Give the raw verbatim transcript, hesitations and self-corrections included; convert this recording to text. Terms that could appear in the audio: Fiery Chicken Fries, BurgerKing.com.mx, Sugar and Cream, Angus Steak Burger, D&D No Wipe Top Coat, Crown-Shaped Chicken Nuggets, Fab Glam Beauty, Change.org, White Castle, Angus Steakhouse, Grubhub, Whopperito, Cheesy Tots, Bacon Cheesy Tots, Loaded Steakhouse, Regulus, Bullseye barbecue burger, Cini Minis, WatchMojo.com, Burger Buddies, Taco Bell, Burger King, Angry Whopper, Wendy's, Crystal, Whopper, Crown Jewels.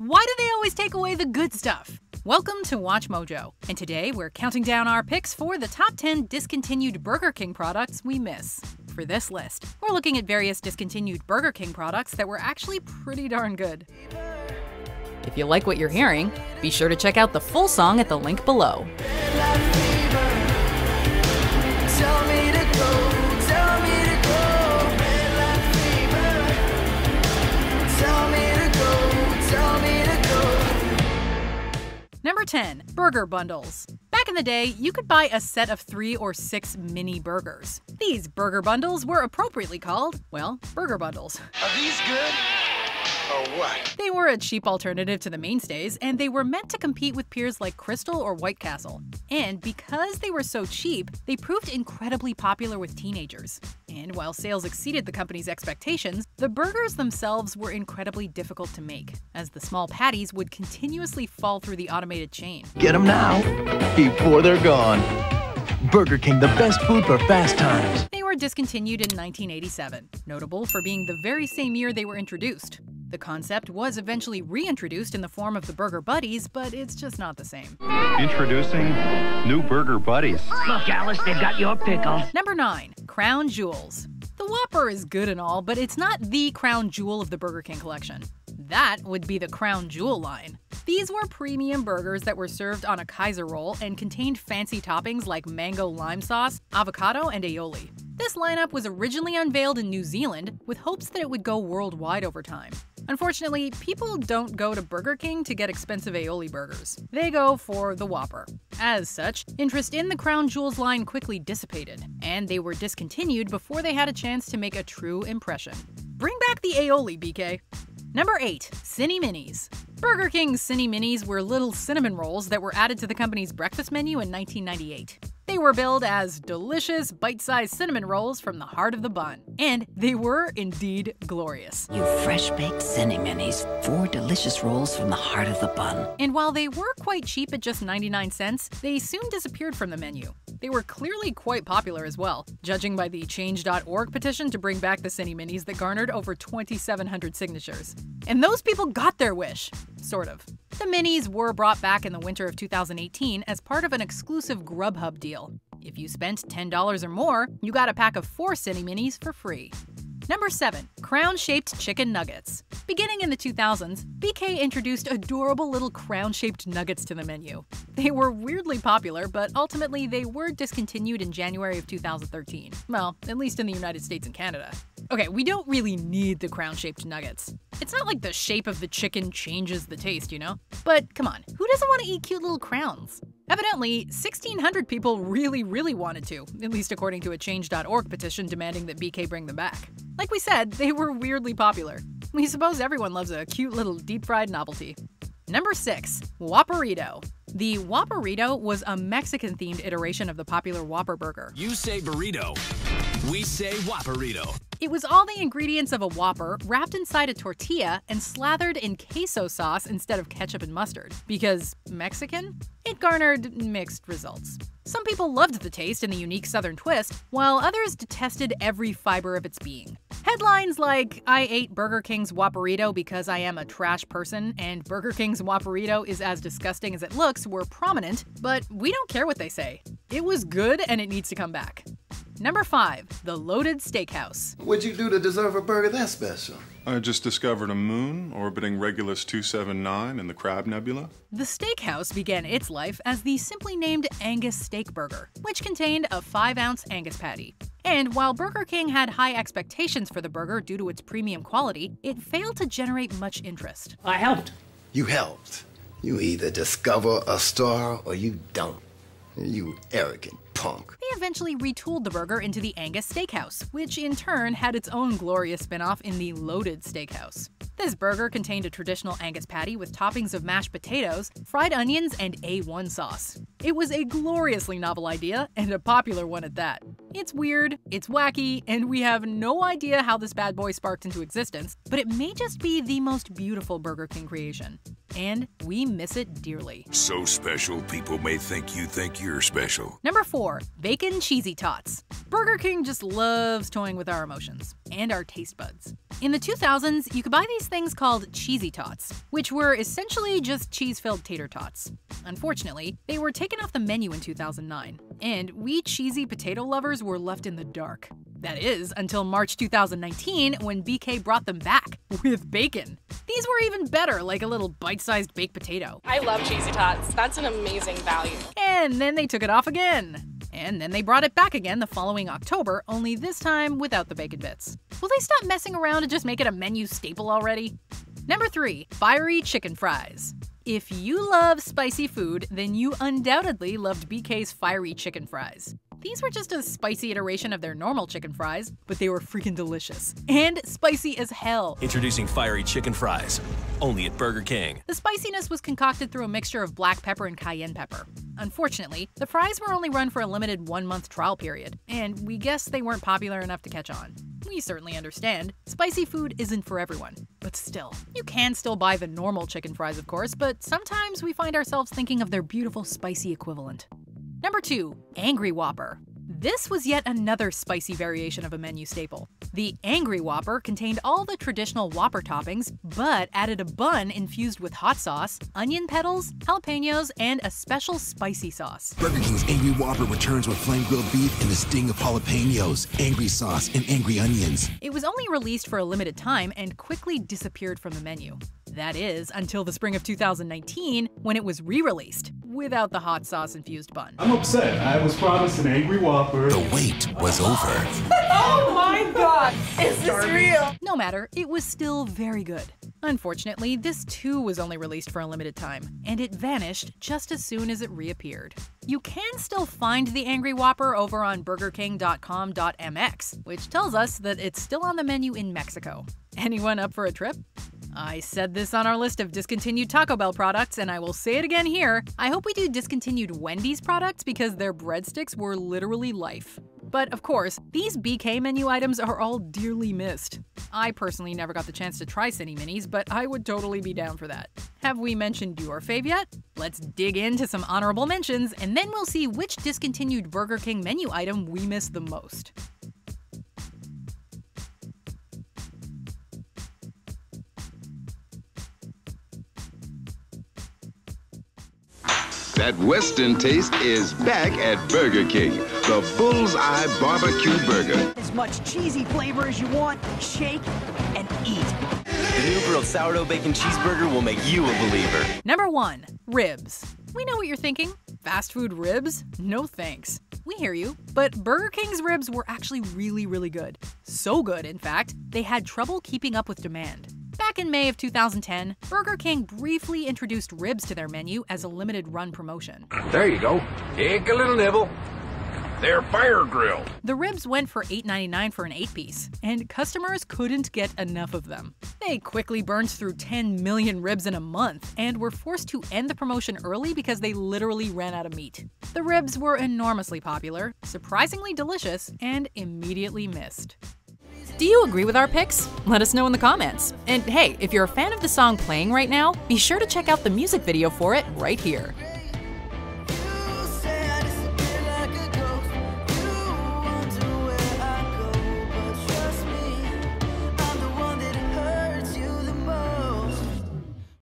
Why do they always take away the good stuff? Welcome to Watch Mojo, and today we're counting down our picks for the top ten discontinued Burger King products we miss. For this list, we're looking at various discontinued Burger King products that were actually pretty darn good. If you like what you're hearing, be sure to check out the full song at the link below. Number ten. Burger Bundles. Back in the day, you could buy a set of three or six mini burgers. These burger bundles were appropriately called, well, burger bundles. Are these good? Or what? They were a cheap alternative to the mainstays, and they were meant to compete with peers like Crystal or White Castle. And because they were so cheap, they proved incredibly popular with teenagers. And while sales exceeded the company's expectations, the burgers themselves were incredibly difficult to make, as the small patties would continuously fall through the automated chain. Get them now, before they're gone. Burger King, the best food for fast times. They were discontinued in nineteen eighty-seven, notable for being the very same year they were introduced. The concept was eventually reintroduced in the form of the Burger Buddies, but it's just not the same. Introducing new Burger Buddies. Look, Alice, they've got your pickle. Number nine. Crown Jewels. The Whopper is good and all, but it's not the crown jewel of the Burger King collection. That would be the Crown Jewel line. These were premium burgers that were served on a Kaiser roll and contained fancy toppings like mango lime sauce, avocado, and aioli. This lineup was originally unveiled in New Zealand with hopes that it would go worldwide over time. Unfortunately, people don't go to Burger King to get expensive aioli burgers. They go for the Whopper. As such, interest in the Crown Jewels line quickly dissipated, and they were discontinued before they had a chance to make a true impression. Bring back the aioli, B K. Number eight. Cini Minis. Burger King's Cini Minis were little cinnamon rolls that were added to the company's breakfast menu in nineteen ninety-eight. They were billed as delicious, bite-sized cinnamon rolls from the heart of the bun. And they were indeed glorious. You fresh-baked Cini Minis, four delicious rolls from the heart of the bun. And while they were quite cheap at just ninety-nine cents, they soon disappeared from the menu. They were clearly quite popular as well, judging by the Change dot org petition to bring back the Cini Minis that garnered over twenty-seven hundred signatures. And those people got their wish, sort of. The Minis were brought back in the winter of two thousand eighteen as part of an exclusive Grubhub deal. If you spent ten dollars or more, you got a pack of four Cini Minis for free. Number seven. Crown-Shaped Chicken Nuggets. Beginning in the two thousands, B K introduced adorable little crown-shaped nuggets to the menu. They were weirdly popular, but ultimately they were discontinued in January of two thousand thirteen. Well, at least in the United States and Canada. Okay, we don't really need the crown-shaped nuggets. It's not like the shape of the chicken changes the taste, you know? But come on, who doesn't want to eat cute little crowns? Evidently, sixteen hundred people really, really wanted to, at least according to a Change dot org petition demanding that B K bring them back. Like we said, they were weirdly popular. We suppose everyone loves a cute little deep-fried novelty. Number six. Whopperito. The Whopperito was a Mexican-themed iteration of the popular Whopper burger. You say burrito, we say Whopperito. It was all the ingredients of a Whopper wrapped inside a tortilla and slathered in queso sauce instead of ketchup and mustard. Because Mexican? It garnered mixed results. Some people loved the taste and the unique southern twist, while others detested every fiber of its being. Headlines like, "I ate Burger King's Whopperito because I am a trash person," and "Burger King's Whopperito is as disgusting as it looks," were prominent, but we don't care what they say. It was good and it needs to come back. Number five. The Loaded Steakhouse. What'd you do to deserve a burger that special? I just discovered a moon orbiting Regulus two seventy-nine in the Crab Nebula. The steakhouse began its life as the simply named Angus Steak Burger, which contained a five ounce Angus patty. And while Burger King had high expectations for the burger due to its premium quality, it failed to generate much interest. I helped. You helped. You either discover a star or you don't. You arrogant punk. They eventually retooled the burger into the Angus Steakhouse, which in turn had its own glorious spin-off in the Loaded Steakhouse. This burger contained a traditional Angus patty with toppings of mashed potatoes, fried onions, and A one sauce. It was a gloriously novel idea, and a popular one at that. It's weird, it's wacky, and we have no idea how this bad boy sparked into existence, but it may just be the most beautiful Burger King creation. and we miss it dearly. So special, people may think you think you're special. Number four, Bacon Cheesy Tots. Burger King just loves toying with our emotions and our taste buds. In the two thousands, you could buy these things called Cheesy Tots, which were essentially just cheese-filled tater tots. Unfortunately, they were taken off the menu in two thousand nine, and we cheesy potato lovers were left in the dark. That is, until March two thousand nineteen, when B K brought them back with bacon. These were even better, like a little bite-sized baked potato. I love Cheesy Tots. That's an amazing value. And then they took it off again. And then they brought it back again the following October, only this time without the bacon bits. Will they stop messing around and just make it a menu staple already? Number three, Fiery Chicken Fries. If you love spicy food, then you undoubtedly loved B K's Fiery Chicken Fries. These were just a spicy iteration of their normal chicken fries, but they were freaking delicious. And spicy as hell. Introducing Fiery Chicken Fries, only at Burger King. The spiciness was concocted through a mixture of black pepper and cayenne pepper. Unfortunately, the fries were only run for a limited one-month trial period, and we guess they weren't popular enough to catch on. We certainly understand. Spicy food isn't for everyone. But still, you can still buy the normal chicken fries, of course, but sometimes we find ourselves thinking of their beautiful spicy equivalent. Number two, Angry Whopper. This was yet another spicy variation of a menu staple. The Angry Whopper contained all the traditional Whopper toppings, but added a bun infused with hot sauce, onion petals, jalapenos, and a special spicy sauce. Burger King's Angry Whopper returns with flame-grilled beef and the sting of jalapenos, angry sauce, and angry onions. It was only released for a limited time and quickly disappeared from the menu. That is, until the spring of two thousand nineteen, when it was re-released without the hot sauce-infused bun. I'm upset. I was promised an Angry Whopper. The wait was over. Oh my god! Is this real? No matter, it was still very good. Unfortunately, this too was only released for a limited time, and it vanished just as soon as it reappeared. You can still find the Angry Whopper over on Burger King dot com dot M X, which tells us that it's still on the menu in Mexico. Anyone up for a trip? I said this on our list of discontinued Taco Bell products, and I will say it again here. I hope we do discontinued Wendy's products because their breadsticks were literally life. But of course, these B K menu items are all dearly missed. I personally never got the chance to try Cini Minis, but I would totally be down for that. Have we mentioned your fave yet? Let's dig into some honorable mentions, and then we'll see which discontinued Burger King menu item we miss the most. That Western taste is back at Burger King. The Bullseye barbecue burger. As much cheesy flavor as you want, shake and eat. The new grilled sourdough bacon cheeseburger will make you a believer. Number one, ribs. We know what you're thinking. Fast food ribs? No thanks. We hear you. But Burger King's ribs were actually really, really good. So good, in fact, they had trouble keeping up with demand. Back in May of two thousand ten, Burger King briefly introduced ribs to their menu as a limited run promotion. There you go. Take a little nibble. They're fire grilled. The ribs went for eight ninety-nine for an eight-piece, and customers couldn't get enough of them. They quickly burned through ten million ribs in a month and were forced to end the promotion early because they literally ran out of meat. The ribs were enormously popular, surprisingly delicious, and immediately missed. Do you agree with our picks? Let us know in the comments. And hey, if you're a fan of the song playing right now, be sure to check out the music video for it right here.